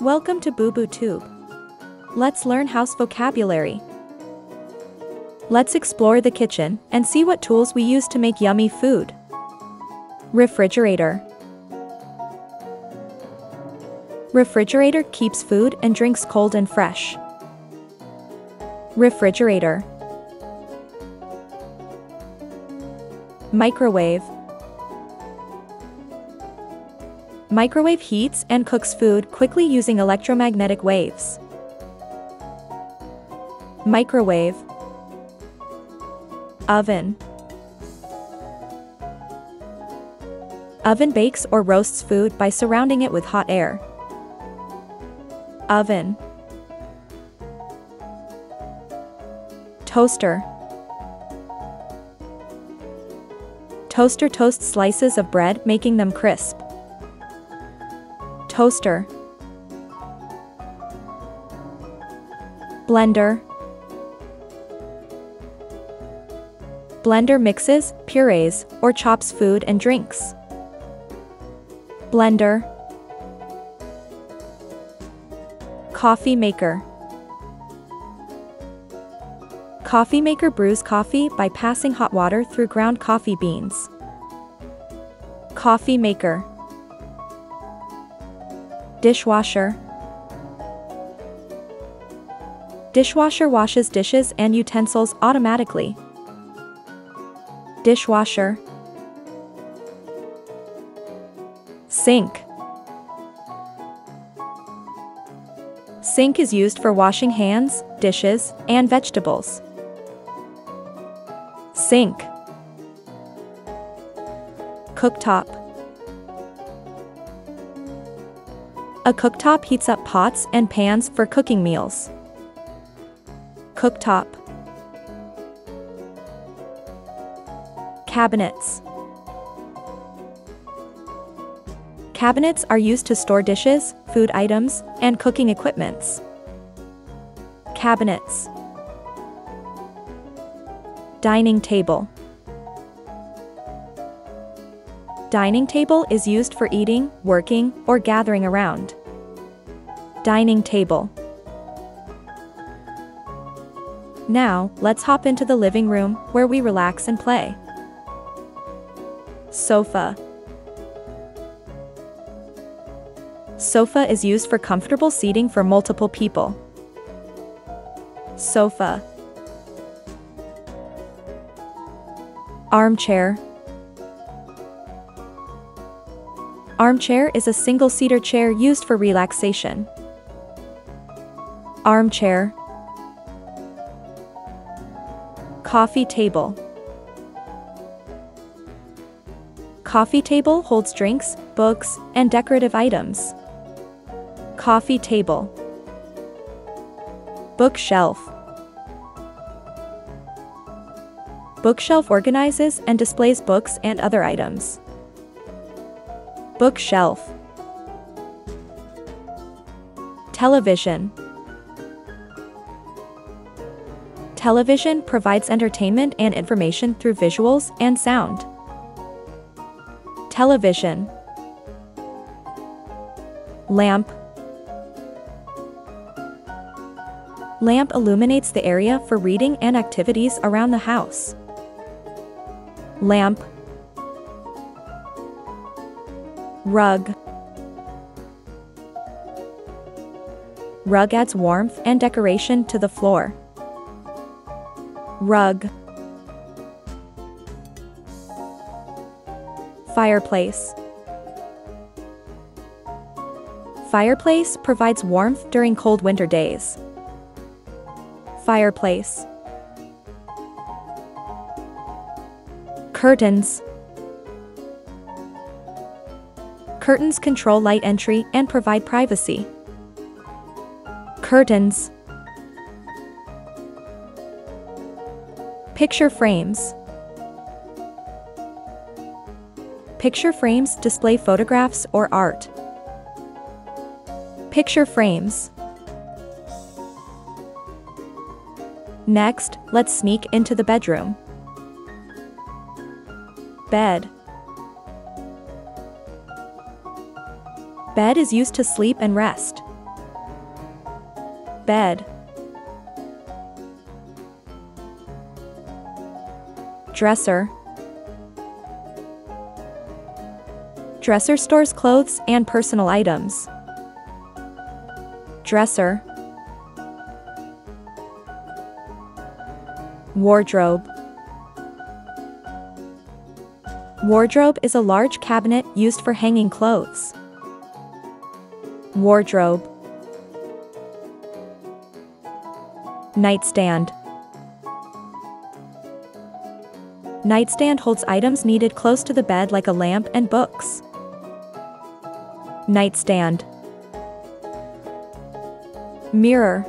Welcome to Boo Boo tube. Let's learn house vocabulary. Let's explore the kitchen and see what tools we use to make yummy food. Refrigerator. Refrigerator keeps food and drinks cold and fresh. Refrigerator. Microwave. Microwave heats and cooks food quickly using electromagnetic waves. Microwave. Oven. Oven bakes or roasts food by surrounding it with hot air. Oven. Toaster. Toaster toasts slices of bread, making them crisp. Toaster. Blender. Blender mixes, purees, or chops food and drinks. Blender. Coffee maker. Coffee maker brews coffee by passing hot water through ground coffee beans. Coffee maker. Dishwasher. Dishwasher washes dishes and utensils automatically. Dishwasher. Sink. Sink is used for washing hands, dishes, and vegetables. Sink. Cooktop. A cooktop heats up pots and pans for cooking meals. Cooktop. Cabinets. Cabinets are used to store dishes, food items, and cooking equipments. Cabinets. Dining table. Dining table is used for eating, working, or gathering around. Dining table. Now, let's hop into the living room, where we relax and play. Sofa. Sofa is used for comfortable seating for multiple people. Sofa. Armchair. Armchair is a single-seater chair used for relaxation. Armchair. Coffee table. Coffee table holds drinks, books, and decorative items. Coffee table. Bookshelf. Bookshelf organizes and displays books and other items. Bookshelf. Television. Television provides entertainment and information through visuals and sound. Television. Lamp. Lamp illuminates the area for reading and activities around the house. Lamp. Rug. Rug adds warmth and decoration to the floor. Rug. Fireplace. Fireplace provides warmth during cold winter days. Fireplace. Curtains. Curtains control light entry and provide privacy. Curtains. Picture frames. Picture frames display photographs or art. Picture frames. Next, let's sneak into the bedroom. Bed. Bed is used to sleep and rest. bed. Dresser. Dresser stores clothes and personal items. Dresser. Wardrobe. Wardrobe is a large cabinet used for hanging clothes. Wardrobe. Nightstand. Nightstand holds items needed close to the bed like a lamp and books. Nightstand. Mirror.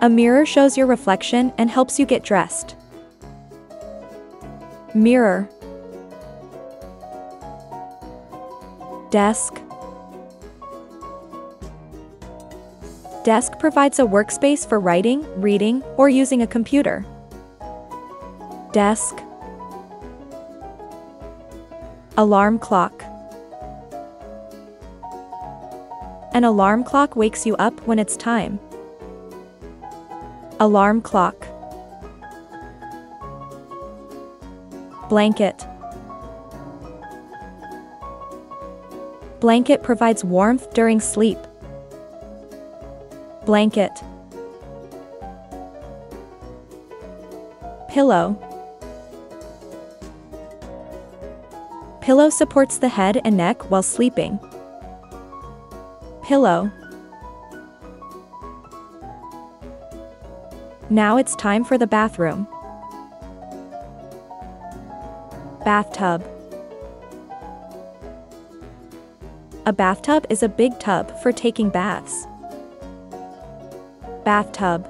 A mirror shows your reflection and helps you get dressed. Mirror. Desk. Desk provides a workspace for writing, reading, or using a computer. Desk. Alarm clock. An alarm clock wakes you up when it's time. Alarm clock. Blanket. Blanket provides warmth during sleep. Blanket. Pillow. Pillow supports the head and neck while sleeping. Pillow. Now it's time for the bathroom. Bathtub. A bathtub is a big tub for taking baths. Bathtub.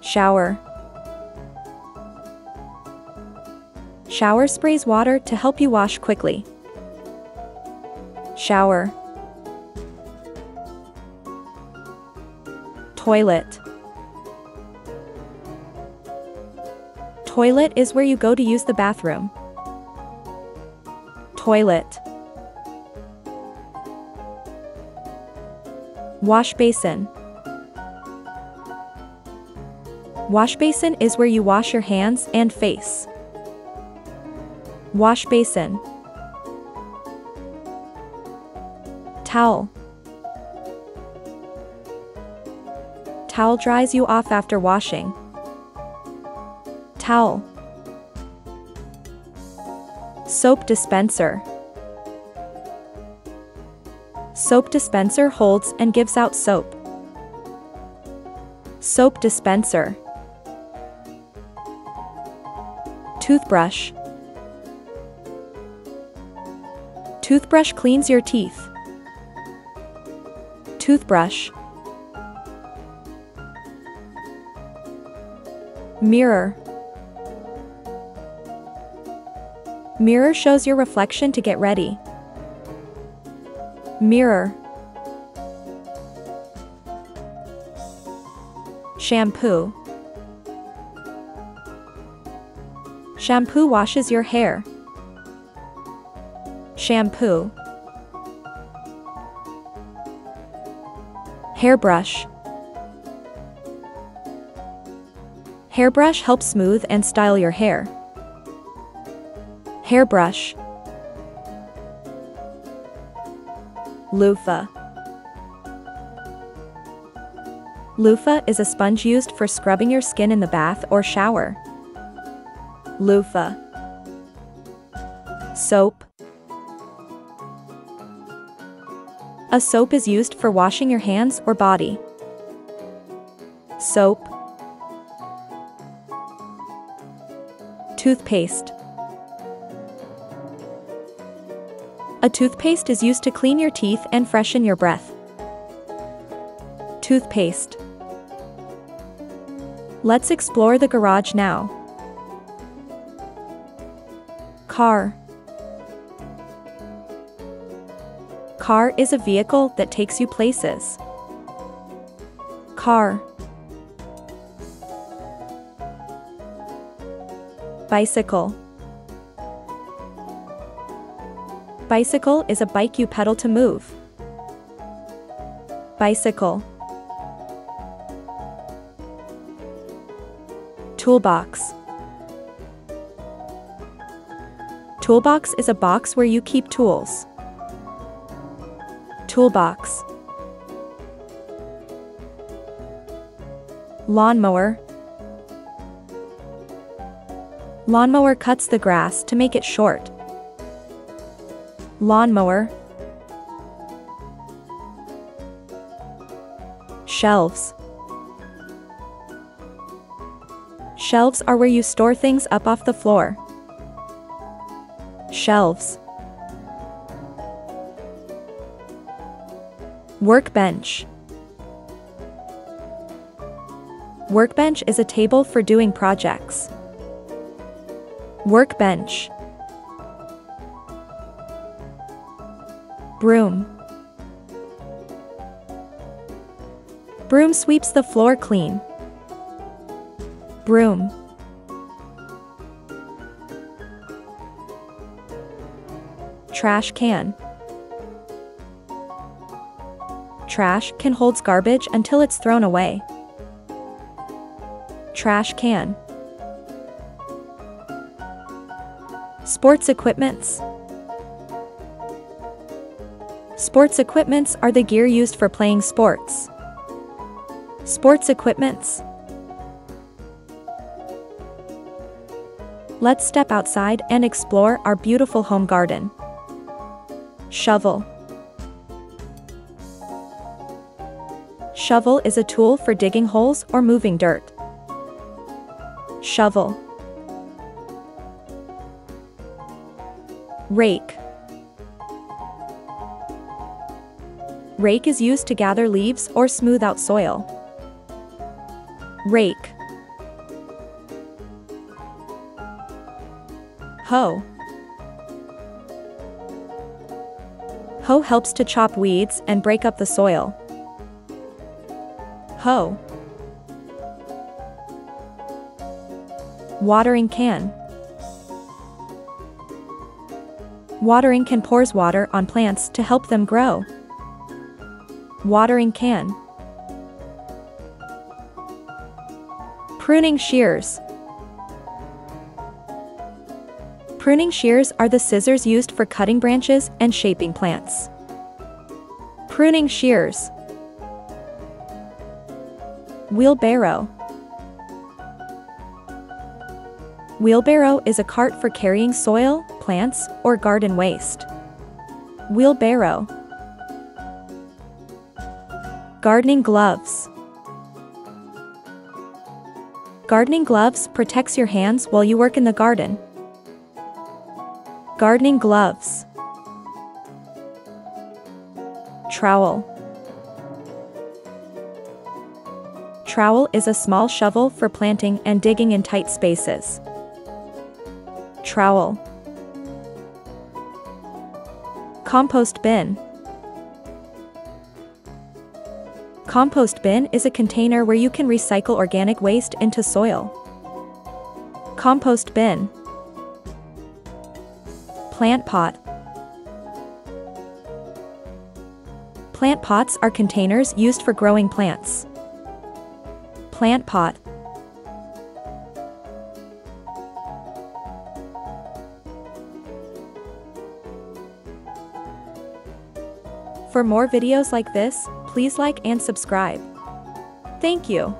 Shower. Shower sprays water to help you wash quickly. Shower. Toilet. Toilet is where you go to use the bathroom. Toilet. Wash basin. Wash basin is where you wash your hands and face. Wash basin. Towel. Towel dries you off after washing. Towel. Soap dispenser. Soap dispenser holds and gives out soap. Soap dispenser. Toothbrush. Toothbrush cleans your teeth. Toothbrush. Mirror. Mirror shows your reflection to get ready. Mirror. Shampoo. Shampoo washes your hair. Shampoo. Hairbrush. Hairbrush helps smooth and style your hair. Hairbrush. Loofah. Loofah is a sponge used for scrubbing your skin in the bath or shower. Loofah. Soap. A soap is used for washing your hands or body. Soap. Toothpaste. A toothpaste is used to clean your teeth and freshen your breath. Toothpaste. Let's explore the garage now. Car. Car is a vehicle that takes you places. Car. Bicycle. Bicycle is a bike you pedal to move. Bicycle. Toolbox. Toolbox is a box where you keep tools. Toolbox. Lawnmower. Lawnmower cuts the grass to make it short. Lawnmower. Shelves. Shelves are where you store things up off the floor. Shelves. Workbench. Workbench is a table for doing projects. Workbench. Broom. Broom sweeps the floor clean. Broom. Trash can. Trash can holds garbage until it's thrown away. Trash can. Sports equipments. Sports equipments are the gear used for playing sports. Sports equipments. Let's step outside and explore our beautiful home garden. Shovel. Shovel is a tool for digging holes or moving dirt. Shovel. Rake. Rake is used to gather leaves or smooth out soil. Rake. Hoe. Hoe helps to chop weeds and break up the soil. Hoe. Watering can. Watering can pours water on plants to help them grow. Watering can. Pruning shears. Pruning shears are the scissors used for cutting branches and shaping plants. Pruning shears. Wheelbarrow. Wheelbarrow is a cart for carrying soil, plants, or garden waste. Wheelbarrow. Gardening gloves. Gardening gloves protects your hands while you work in the garden. Gardening gloves. Trowel. Trowel is a small shovel for planting and digging in tight spaces. Trowel. Compost bin. Compost bin is a container where you can recycle organic waste into soil. Compost bin. Plant pot. Plant pots are containers used for growing plants. Plant pot. For more videos like this, please like and subscribe. Thank you.